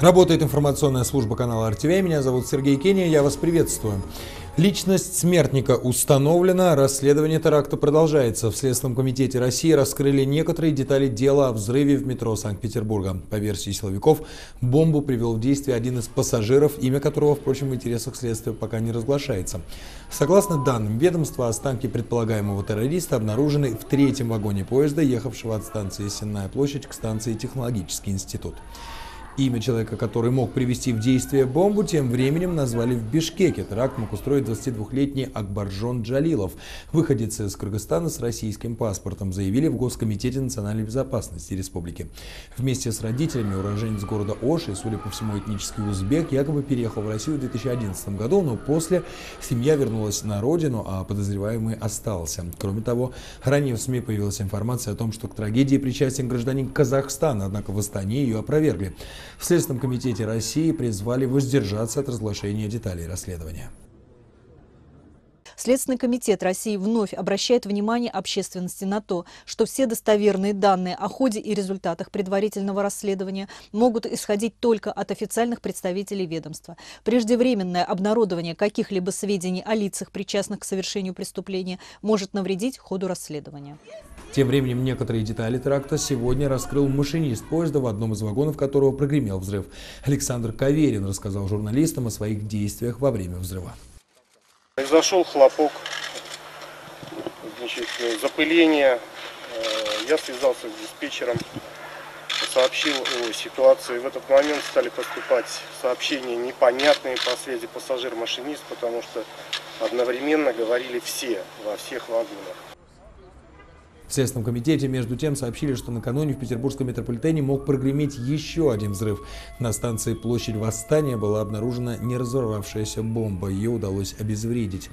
Работает информационная служба канала RTVi. Меня зовут Сергей Кения. Я вас приветствую. Личность смертника установлена. Расследование теракта продолжается. В Следственном комитете России раскрыли некоторые детали дела о взрыве в метро Санкт-Петербурга. По версии силовиков, бомбу привел в действие один из пассажиров, имя которого, впрочем, в интересах следствия пока не разглашается. Согласно данным ведомства, останки предполагаемого террориста обнаружены в третьем вагоне поезда, ехавшего от станции Сенная площадь к станции Технологический институт. Имя человека, который мог привести в действие бомбу, тем временем назвали в Бишкеке. Теракт мог устроить 22-летний Акбаржон Джалилов, выходец из Кыргызстана с российским паспортом, заявили в Госкомитете национальной безопасности республики. Вместе с родителями уроженец города Оши, судя по всему этнический узбек, якобы переехал в Россию в 2011 году, но после семья вернулась на родину, а подозреваемый остался. Кроме того, ранее в СМИ появилась информация о том, что к трагедии причастен гражданин Казахстана, однако в Астане ее опровергли. В Следственном комитете России призвали воздержаться от разглашения деталей расследования. Следственный комитет России вновь обращает внимание общественности на то, что все достоверные данные о ходе и результатах предварительного расследования могут исходить только от официальных представителей ведомства. Преждевременное обнародование каких-либо сведений о лицах, причастных к совершению преступления, может навредить ходу расследования. Тем временем некоторые детали теракта сегодня раскрыл машинист поезда, в одном из вагонов которого прогремел взрыв. Александр Каверин рассказал журналистам о своих действиях во время взрыва. Произошел хлопок, значит, запыление. Я связался с диспетчером, сообщил о ситуации. В этот момент стали поступать сообщения непонятные по связи пассажир-машинист, потому что одновременно говорили все во всех вагонах. В Следственном комитете, между тем, сообщили, что накануне в петербургском метрополитене мог прогреметь еще один взрыв. На станции Площадь Восстания была обнаружена неразорвавшаяся бомба. Ее удалось обезвредить.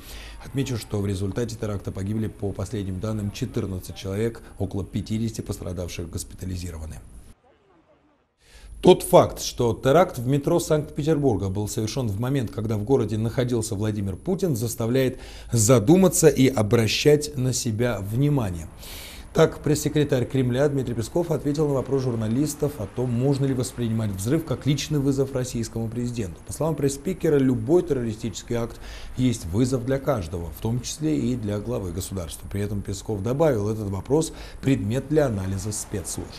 Отмечу, что в результате теракта погибли, по последним данным, 14 человек, около 50 пострадавших госпитализированы. Тот факт, что теракт в метро Санкт-Петербурга был совершен в момент, когда в городе находился Владимир Путин, заставляет задуматься и обращать на себя внимание. Так, пресс-секретарь Кремля Дмитрий Песков ответил на вопрос журналистов о том, можно ли воспринимать взрыв как личный вызов российскому президенту. По словам пресс-спикера, любой террористический акт есть вызов для каждого, в том числе и для главы государства. При этом Песков добавил, этот вопрос – предмет для анализа спецслужб.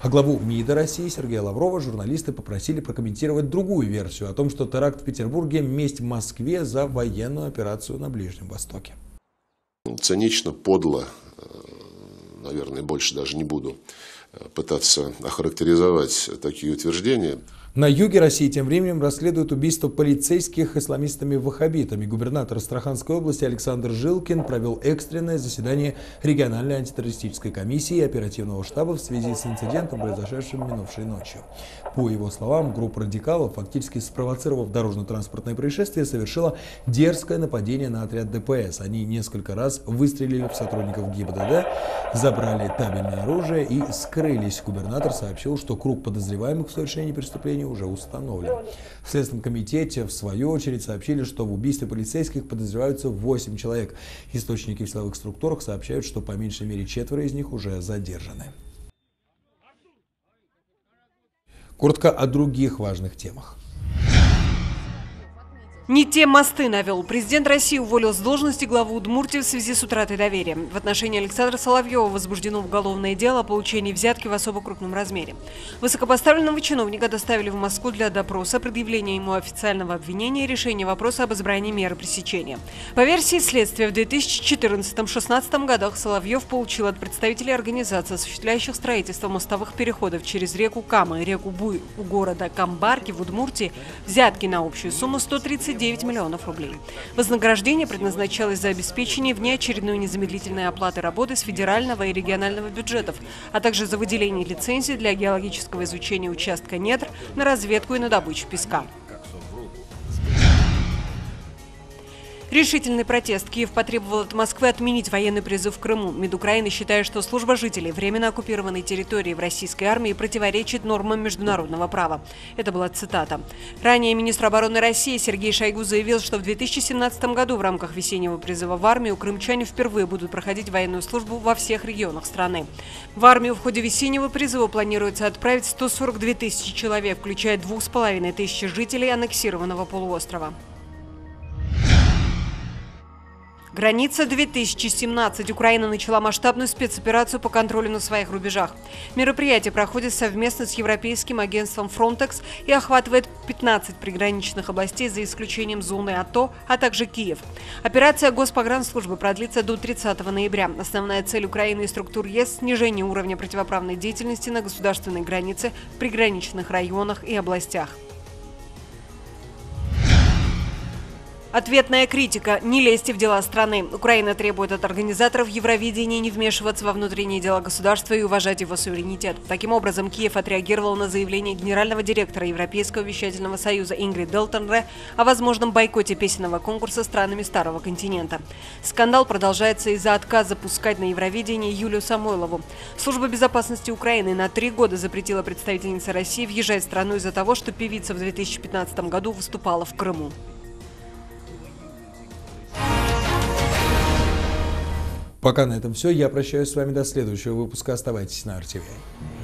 А главу МИДа России Сергея Лаврова журналисты попросили прокомментировать другую версию о том, что теракт в Петербурге – месть Москве за военную операцию на Ближнем Востоке. Цинично, подло, наверное, больше даже не буду пытаться охарактеризовать такие утверждения. На юге России тем временем расследуют убийство полицейских исламистами-ваххабитами. Губернатор Астраханской области Александр Жилкин провел экстренное заседание региональной антитеррористической комиссии и оперативного штаба в связи с инцидентом, произошедшим минувшей ночью. По его словам, группа радикалов, фактически спровоцировав дорожно-транспортное происшествие, совершила дерзкое нападение на отряд ДПС. Они несколько раз выстрелили в сотрудников ГИБДД, забрали табельное оружие и скрылись. Губернатор сообщил, что круг подозреваемых в совершении преступления уже установлен. В Следственном комитете, в свою очередь, сообщили, что в убийстве полицейских подозреваются 8 человек. Источники в силовых структурах сообщают, что по меньшей мере 4 из них уже задержаны. Коротко о других важных темах. Не те мосты навел. Президент России уволил с должности главу Удмуртии в связи с утратой доверия. В отношении Александра Соловьева возбуждено уголовное дело о получении взятки в особо крупном размере. Высокопоставленного чиновника доставили в Москву для допроса, предъявления ему официального обвинения и решения вопроса об избрании меры пресечения. По версии следствия, в 2014-2016 годах Соловьев получил от представителей организации, осуществляющих строительство мостовых переходов через реку Кама и реку Буй у города Камбарки в Удмуртии, взятки на общую сумму 139 миллионов рублей. Вознаграждение предназначалось за обеспечение внеочередной незамедлительной оплаты работы с федерального и регионального бюджетов, а также за выделение лицензии для геологического изучения участка недр, на разведку и на добычу песка. Решительный протест. Киев потребовал от Москвы отменить военный призыв в Крыму. МИД Украины считает, что служба жителей временно оккупированной территории в российской армии противоречит нормам международного права. Это была цитата. Ранее министр обороны России Сергей Шойгу заявил, что в 2017 году в рамках весеннего призыва в армию крымчане впервые будут проходить военную службу во всех регионах страны. В армию в ходе весеннего призыва планируется отправить 142 тысячи человек, включая 2,5 тысячи жителей аннексированного полуострова. Граница 2017. Украина начала масштабную спецоперацию по контролю на своих рубежах. Мероприятие проходит совместно с европейским агентством Frontex и охватывает 15 приграничных областей за исключением зоны АТО, а также Киев. Операция Госпогранслужбы продлится до 30 ноября. Основная цель Украины и структур ЕС – снижение уровня противоправной деятельности на государственной границе, в приграничных районах и областях. Ответная критика. Не лезьте в дела страны. Украина требует от организаторов Евровидения не вмешиваться во внутренние дела государства и уважать его суверенитет. Таким образом, Киев отреагировал на заявление генерального директора Европейского вещательного союза Ингрид Делтенре о возможном бойкоте песенного конкурса странами Старого континента. Скандал продолжается из-за отказа пускать на Евровидение Юлию Самойлову. Служба безопасности Украины на 3 года запретила представительнице России въезжать в страну из-за того, что певица в 2015 году выступала в Крыму. Пока на этом все. Я прощаюсь с вами до следующего выпуска. Оставайтесь на RTVi.